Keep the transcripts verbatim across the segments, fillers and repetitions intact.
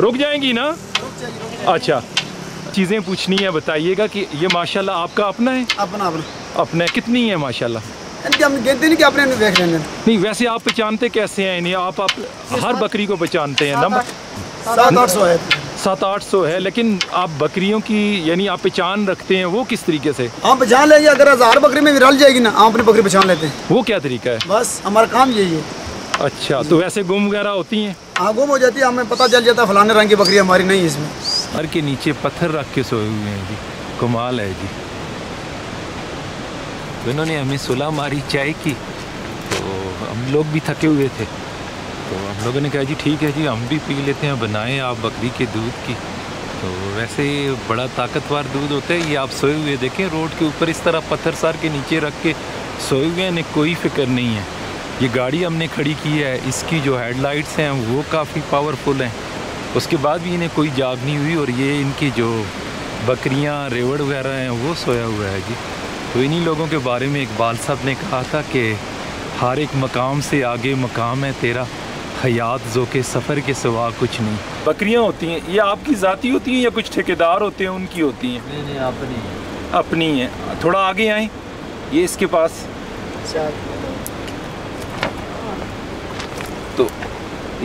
रुक जाएंगी ना? रुक जाएगी, रुक जाएगी। अच्छा, चीज़ें पूछनी है, बताइएगा कि ये माशाल्लाह आपका अपना है? अपना अपना अपना है। कितनी है माशाल्लाह? नहीं कि आपने देख लेने। नहीं, वैसे आप पहचानते कैसे हैं इन्हें? आप, आप हर बकरी को पहचानते हैं? नंबर सात आठ सौ है, सात आठ सौ है, लेकिन आप बकरियों की यानी आप पहचान रखते हैं, वो किस तरीके से आप पहचान लेंगे? अगर हजार बकरी में विराल जाएगी ना, आप अपनी बकरी पहचान लेते हैं। वो क्या तरीका है? बस हमारा काम यही है। अच्छा, तो वैसे गुम वगैरह होती है? हाँ, गुम हो जाती है, हमें पता चल जाता है फलाने रंग की बकरी हमारी नहीं है। इसमें घर के नीचे पत्थर रख के सोए हुए हैं जी, कमाल है जी। इन्होंने हमें सुलह मारी चाय की, तो हम लोग भी थके हुए थे, तो हम लोगों ने कहा जी ठीक है जी, हम भी पी लेते हैं, बनाएं आप बकरी के दूध की। तो वैसे बड़ा ताकतवर दूध होता है ये। आप सोए हुए देखें, रोड के ऊपर इस तरह पत्थर सार के नीचे रख के सोए हुए हैं, इन्हें कोई फिक्र नहीं है। ये गाड़ी हमने खड़ी की है, इसकी जो हेडलाइट्स हैं वो काफ़ी पावरफुल हैं, उसके बाद भी इन्हें कोई जाग नहीं हुई। और ये इनकी जो बकरियाँ रेवड़ वगैरह हैं वो सोया हुआ है जी। तो इन्हीं लोगों के बारे में इकबाल साहब ने कहा था कि हर एक मकाम से आगे मकाम है तेरा, हयात जो के सफ़र के सिवा कुछ नहीं। बकरियां होती हैं, ये आपकी ज़ाती होती हैं या कुछ ठेकेदार होते हैं उनकी होती हैं? नहीं नहीं, अपनी है। अपनी है। थोड़ा आगे आएँ, ये इसके पास। तो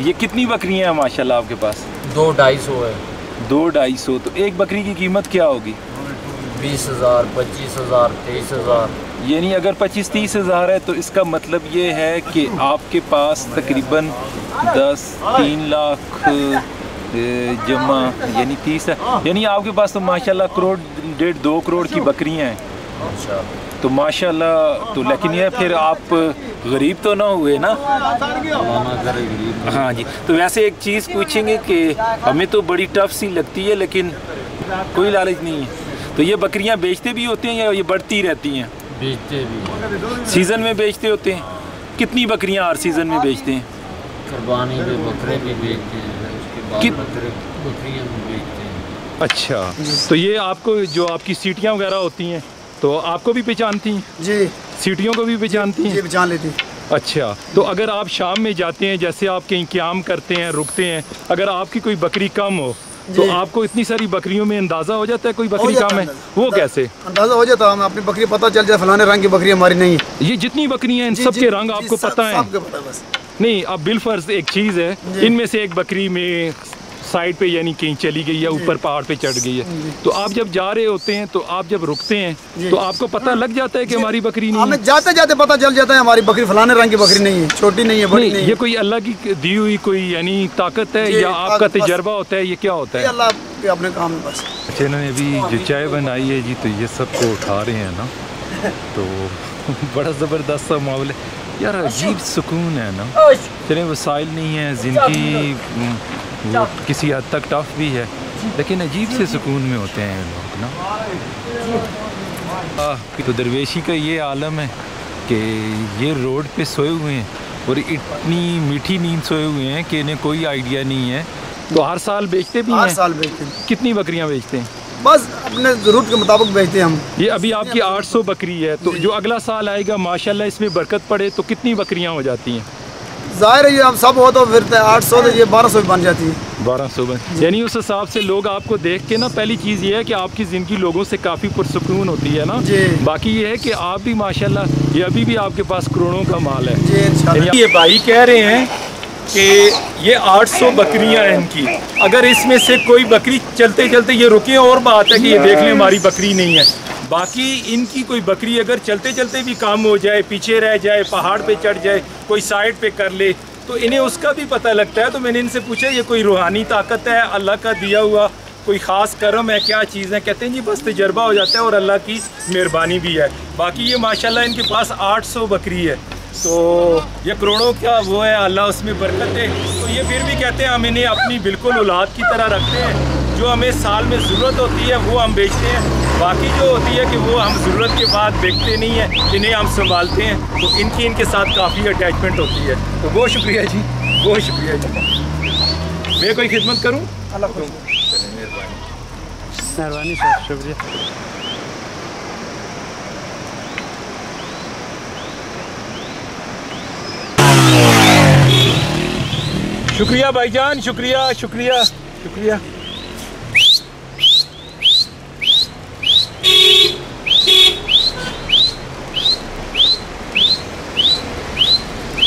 ये कितनी बकरियां हैं माशाल्लाह आपके पास? दो ढाई सौ है। दो ढाई सौ। तो एक बकरी की कीमत क्या होगी? बीस हज़ार, पच्चीस हज़ार, तेईस हज़ार। यानी अगर पच्चीस तीस हज़ार है तो इसका मतलब ये है कि आपके पास तकरीबन दस तीन लाख जमा यानी तीस है, यानी आपके पास तो माशाल्लाह करोड़ डेढ़ दो करोड़ की बकरियां हैं। अच्छा, तो माशाल्लाह। तो लेकिन यह फिर आप गरीब तो ना हुए ना? हाँ जी। तो वैसे एक चीज़ पूछेंगे कि हमें तो बड़ी टफ सी लगती है, लेकिन कोई लालच नहीं है। तो ये बकरियां बेचते भी होते हैं या ये बढ़ती रहती हैं? बेचते भी। सीज़न में बेचते होते हैं? कितनी बकरियां हर सीज़न में बेचते हैं? कुर्बानी पे बकरे भी बेचते हैं, उसके बाद बकरियां भी बेचते हैं। अच्छा, तो ये आपको जो आपकी सीटियां वगैरह होती हैं तो आपको भी पहचानती हैं? जी, सीटियों को भी पहचानती हैं? जी, पहचान लेती हैं। अच्छा, तो अगर आप शाम में जाते हैं, जैसे आप कहीं क्याम करते हैं, रुकते हैं, अगर आपकी कोई बकरी कम हो तो आपको इतनी सारी बकरियों में अंदाज़ा हो जाता है कोई बकरी कम है? वो कैसे अंदाज़ा हो जाता है? हमें अपनी बकरी पता चल जाए फलाने रंग की बकरी हमारी नहीं है। ये जितनी बकरियां हैं इन सब के रंग आपको पता है? नहीं, अब बिलफर्ज एक चीज़ है, इनमें से एक बकरी में साइड पे यानी कहीं चली गई है, ऊपर पहाड़ पे चढ़ गई है, तो आप जब जा रहे होते हैं, तो आप जब रुकते हैं तो आपको पता लग जाता है कि हमारी बकरी नहीं है? जाते जाते पता चल जाता है हमारी बकरी फलाने रंग की बकरी नहीं है, छोटी नहीं है, बड़ी नहीं है। ये कोई अल्लाह की दी हुई कोई यानी ताकत है या आपका तजर्बा होता है, ये क्या होता है? अल्लाह के अपने काम में बस। अच्छा, इन्होंने अभी जो चाय बनाई है जी, तो ये सबको उठा रहे हैं ना, तो बड़ा ज़बरदस्त सा माहौल है यार, अजीब सुकून है ना। चले, वसाइल नहीं है, ज़िंदगी वो किसी हद तक टफ भी है, लेकिन अजीब से सुकून में होते हैं लोग ना। आ, तो दरवेशी का ये आलम है कि ये रोड पे सोए हुए हैं और इतनी मीठी नींद सोए हुए हैं कि इन्हें कोई आइडिया नहीं है। तो हर साल बेचते भी हैं? हर साल बेचते हैं। कितनी बकरियां बेचते हैं? बस अपने ज़रूरत के मुताबिक बेचते हैं हम। ये अभी आपकी आठ सौ बकरी है, तो जो अगला साल आएगा माशाल्लाह इसमें बरकत पड़े तो कितनी बकरियाँ हो जाती हैं? जाहिर है ये हम सब हो तो फिर आठ सौ तो ये बारह सौ बन जाती है। बारह सौ बन, यानी उस हिसाब से लोग आपको देख के ना, पहली चीज़ ये है कि आपकी ज़िंदगी लोगों से काफ़ी पुरसकून होती है ना। बाकी ये है कि आप भी माशाल्लाह, ये अभी भी आपके पास करोड़ों का माल है। जी, ये भाई कह रहे हैं कि ये आठ सौ बकरियाँ हैं इनकी, अगर इसमें से कोई बकरी चलते चलते ये रुके और बात है कि ये देख लें हमारी बकरी नहीं है, बाकी इनकी कोई बकरी अगर चलते चलते भी काम हो जाए, पीछे रह जाए, पहाड़ पे चढ़ जाए, कोई साइड पे कर ले, तो इन्हें उसका भी पता लगता है। तो मैंने इनसे पूछा ये कोई रूहानी ताकत है, अल्लाह का दिया हुआ कोई ख़ास करम है, क्या चीज़ है? कहते हैं जी बस तजर्बा हो जाता है और अल्लाह की मेहरबानी भी है। बाकी ये माशाल्लाह इनके पास आठ सौ बकरी है, तो ये करोड़ों का वो है, अल्लाह उसमें बरकत है। तो ये फिर भी कहते हैं हम इन्हें अपनी बिल्कुल औलाद की तरह रखते हैं, जो हमें साल में ज़रूरत होती है वो हम बेचते हैं, बाकी जो होती है कि वो हम ज़रूरत के बाद बेचते नहीं हैं, इन्हें हम संभालते हैं। तो इनकी इनके साथ काफ़ी अटैचमेंट होती है। तो बहुत शुक्रिया जी, बहुत शुक्रिया जी। मैं कोई खिदमत करूँ? अल्लाह मेहरबानी, शुक्रिया। शुक्रिया भाईजान, शुक्रिया शुक्रिया। शुक्रिया।